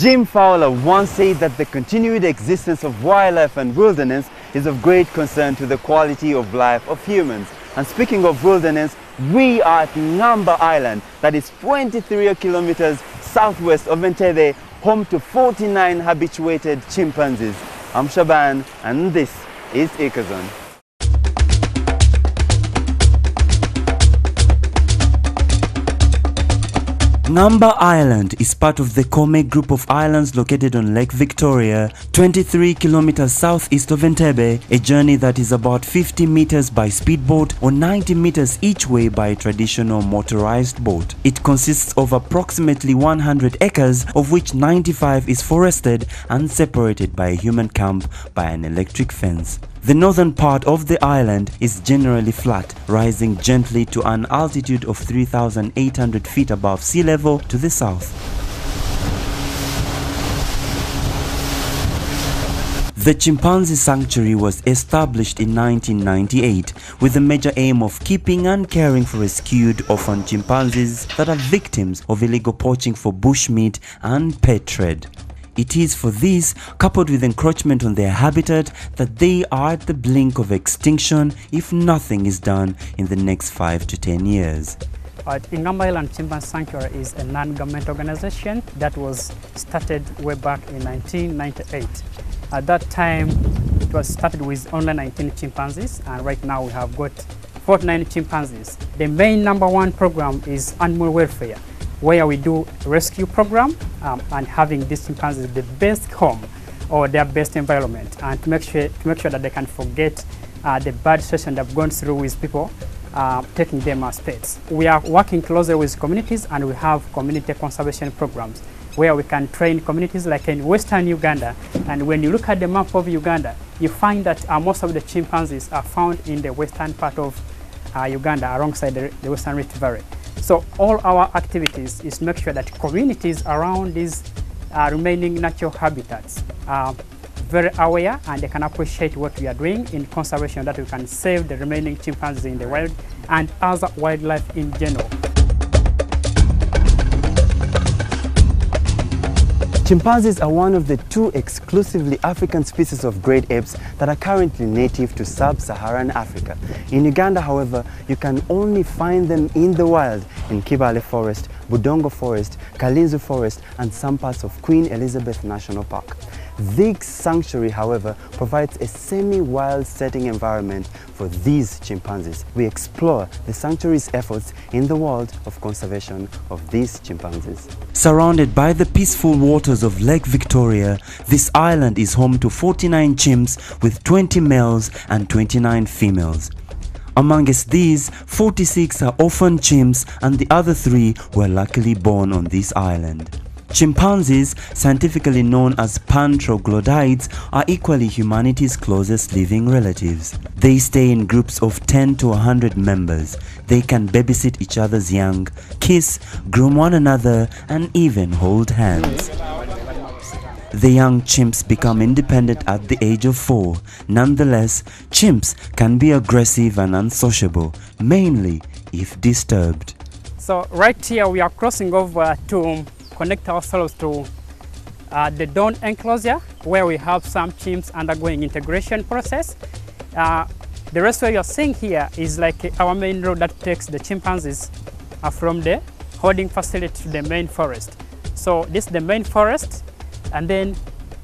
Jim Fowler once said that the continued existence of wildlife and wilderness is of great concern to the quality of life of humans. And speaking of wilderness, we are at Ngamba Island, that is 23 kilometers southwest of Entebbe, home to 49 habituated chimpanzees. I'm Shaban, and this is Ecozone. Ngamba Island is part of the Kome group of islands located on Lake Victoria, 23 kilometers southeast of Entebbe, a journey that is about 50 meters by speedboat or 90 meters each way by a traditional motorized boat. It consists of approximately 100 acres, of which 95 is forested and separated by a human camp by an electric fence. The northern part of the island is generally flat, rising gently to an altitude of 3,800 feet above sea level to the south. The Chimpanzee Sanctuary was established in 1998 with the major aim of keeping and caring for rescued orphan chimpanzees that are victims of illegal poaching for bushmeat and pet trade. It is for this, coupled with encroachment on their habitat, that they are at the brink of extinction if nothing is done in the next 5 to 10 years. Ngamba Island Chimpanzee Sanctuary is a non-government organization that was started way back in 1998. At that time, it was started with only 19 chimpanzees, and right now we have got 49 chimpanzees. The main number one program is animal welfare, where we do rescue program and having these chimpanzees the best home or their best environment, and to make sure that they can forget the bad situation they've gone through with people taking them as pets. We are working closely with communities, and we have community conservation programs where we can train communities like in Western Uganda. And when you look at the map of Uganda, you find that most of the chimpanzees are found in the western part of Uganda alongside the Western Rift Valley. So all our activities is to make sure that communities around these remaining natural habitats are very aware, and they can appreciate what we are doing in conservation, that we can save the remaining chimpanzees in the wild and other wildlife in general. Chimpanzees are one of the two exclusively African species of great apes that are currently native to sub-Saharan Africa. In Uganda, however, you can only find them in the wild in Kibale Forest, Budongo Forest, Kalinzu Forest, and some parts of Queen Elizabeth National Park. This sanctuary, however, provides a semi-wild setting environment for these chimpanzees. We explore the sanctuary's efforts in the world of conservation of these chimpanzees. Surrounded by the peaceful waters of Lake Victoria, this island is home to 49 chimps with 20 males and 29 females. Amongst these, 46 are orphan chimps, and the other 3 were luckily born on this island. Chimpanzees, scientifically known as Pan troglodytes, are equally humanity's closest living relatives. They stay in groups of 10 to 100 members. They can babysit each other's young, kiss, groom one another, and even hold hands. The young chimps become independent at the age of 4. Nonetheless, chimps can be aggressive and unsociable, mainly if disturbed. So right here we are crossing over to connect ourselves to the Dawn enclosure, where we have some chimps undergoing integration process. The rest of you're seeing here is like our main road that takes the chimpanzees from the holding facility to the main forest. So this is the main forest, and then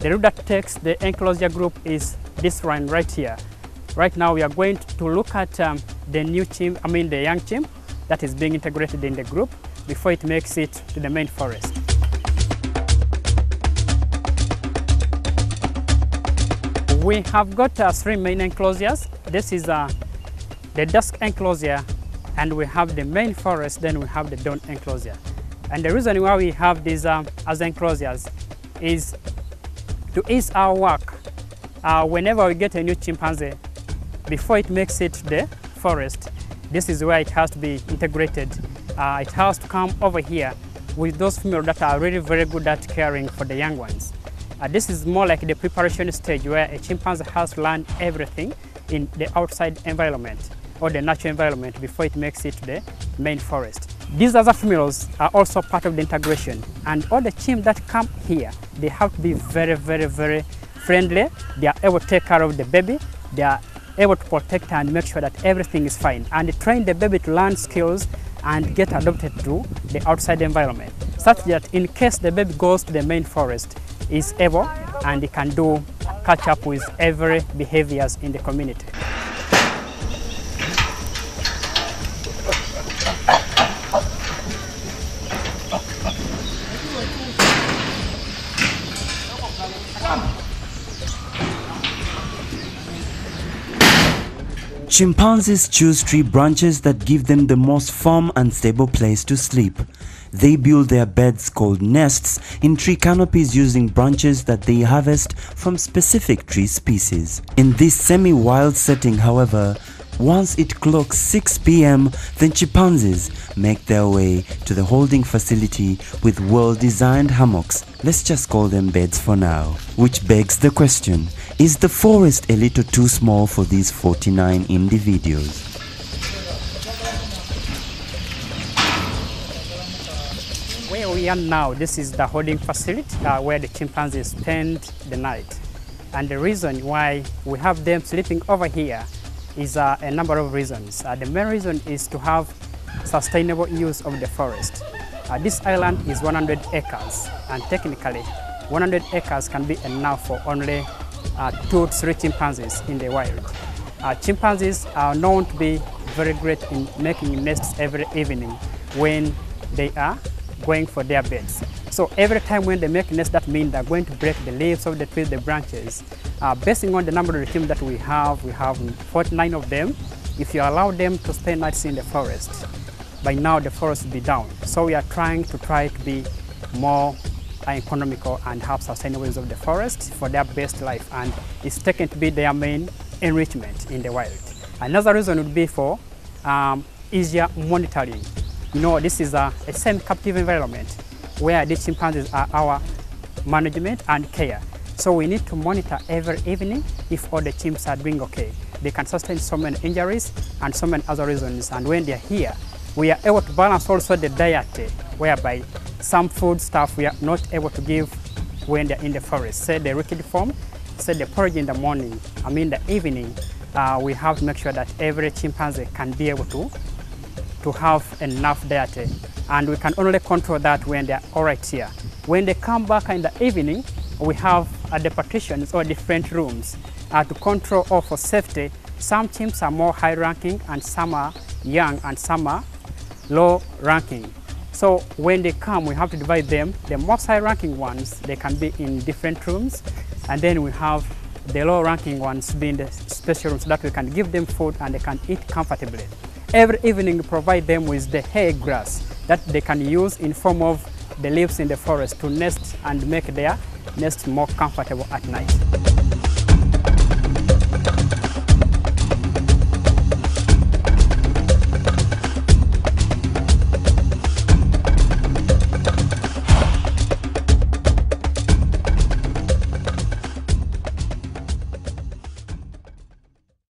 the road that takes the enclosure group is this one right here. Right now we are going to look at the young chimp that is being integrated in the group before it makes it to the main forest. We have got 3 main enclosures. This is the dusk enclosure, and we have the main forest, then we have the dawn enclosure. And the reason why we have these as enclosures is to ease our work. Whenever we get a new chimpanzee, before it makes it to the forest, this is where it has to be integrated. It has to come over here with those females that are really very good at caring for the young ones. This is more like the preparation stage, where a chimpanzee has learned everything in the outside environment or the natural environment before it makes it to the main forest. These other females are also part of the integration, and all the chimps that come here, they have to be very friendly. They are able to take care of the baby, they are able to protect and make sure that everything is fine, and train the baby to learn skills and get adopted to the outside environment, such that in case the baby goes to the main forest, is able and it can do catch up with every behaviors in the community. Chimpanzees choose tree branches that give them the most firm and stable place to sleep. They build their beds called nests in tree canopies using branches that they harvest from specific tree species. In this semi-wild setting, however, once it clocks 6 p.m., then chimpanzees make their way to the holding facility with well-designed hammocks, let's just call them beds for now. Which begs the question, is the forest a little too small for these 49 individuals? Where we are now, this is the holding facility where the chimpanzees spend the night. And the reason why we have them sleeping over here is a number of reasons. The main reason is to have sustainable use of the forest. This island is 100 acres, and technically 100 acres can be enough for only 2 to 3 chimpanzees in the wild. Chimpanzees are known to be very great in making nests every evening when they are going for their beds. So every time when they make nests, that means they're going to break the leaves of the trees, the branches. Basing on the number of the team that we have 49 of them. If you allow them to spend nights in the forest, by now the forest will be down. So we are trying to be more economical and have sustainable use of the forest for their best life, and it's taken to be their main enrichment in the wild. Another reason would be for easier monitoring. You know, this is a semi-captive environment where the chimpanzees are our management and care. So we need to monitor every evening if all the chimps are doing okay. They can sustain so many injuries and so many other reasons. And when they're here, we are able to balance also the diet, whereby some food stuff we are not able to give when they're in the forest. Say the rickety form, say the porridge in the morning, I mean the evening, we have to make sure that every chimpanzee can be able to have enough diet. And we can only control that when they're all right here. When they come back in the evening, we have the partitions or different rooms to control or for safety. Some chimps are more high ranking and some are young and some are low ranking. So when they come, we have to divide them. The most high ranking ones, they can be in different rooms, and then we have the low ranking ones being the special rooms so that we can give them food and they can eat comfortably. Every evening we provide them with the hay grass that they can use in form of the leaves in the forest to nest and make their nest more comfortable at night.